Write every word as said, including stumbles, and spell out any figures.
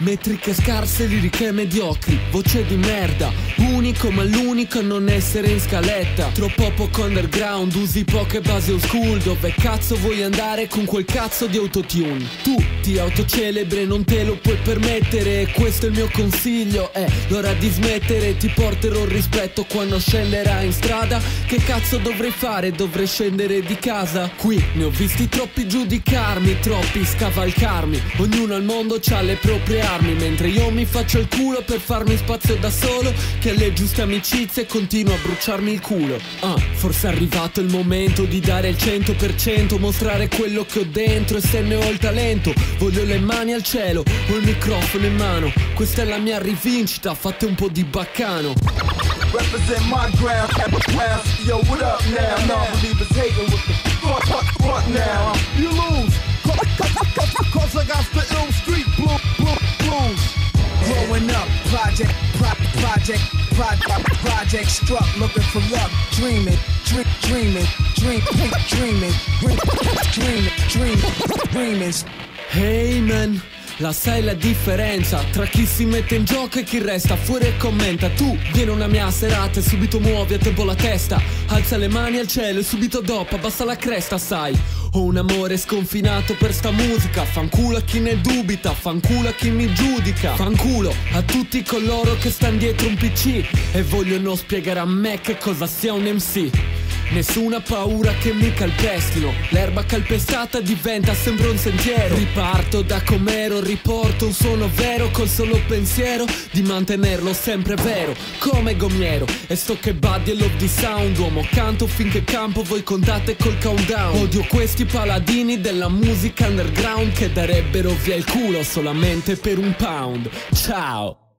Metriche scarse, liriche mediocri, voce di merda, unico ma l'unico a non essere in scaletta. Troppo poco underground, usi poche basi old school. Dove cazzo vuoi andare con quel cazzo di autotune? Tu ti autocelebre, non te lo puoi permettere. Questo è il mio consiglio, è l'ora di smettere. Ti porterò il rispetto quando scenderai in strada. Che cazzo dovrei fare? Dovrei scendere di casa? Qui ne ho visti troppi giudicarmi, troppi scavalcarmi. Ognuno al mondo c'ha le proprie armi, mentre io mi faccio il culo per farmi spazio da solo, che alle giuste amicizie continuo a bruciarmi il culo. Ah, forse è arrivato il momento di dare il cento per cento, mostrare quello che ho dentro e se ne ho il talento. Voglio le mani al cielo, ho il microfono in mano, questa è la mia rivincita, fate un po' di baccano. Represent my ground, yo, what up now? Non-believers hating with the fuck, fuck, fuck now. You lose, cause I got the ill street blue, blue, blues. Growing up, project, pro project, project, project struck, looking for luck, dreaming, dream, dreaming, dream, dreaming, dreaming, dreaming, dreaming. Hey man. La sai la differenza tra chi si mette in gioco e chi resta fuori e commenta. Tu vieni una mia serata e subito muovi a tempo la testa. Alza le mani al cielo e subito dopo abbassa la cresta, sai. Ho un amore sconfinato per sta musica. Fanculo a chi ne dubita, fanculo a chi mi giudica, fanculo a tutti coloro che stanno dietro un P C e vogliono spiegare a me che cosa sia un M C. Nessuna paura che mi calpestino, l'erba calpestata diventa sempre un sentiero. Riparto da com'ero, riporto un suono vero col solo pensiero di mantenerlo sempre vero, come Gomiero. E sto che body e love di sound, uomo canto finché campo, voi contate col countdown. Odio questi paladini della musica underground che darebbero via il culo solamente per un pound. Ciao.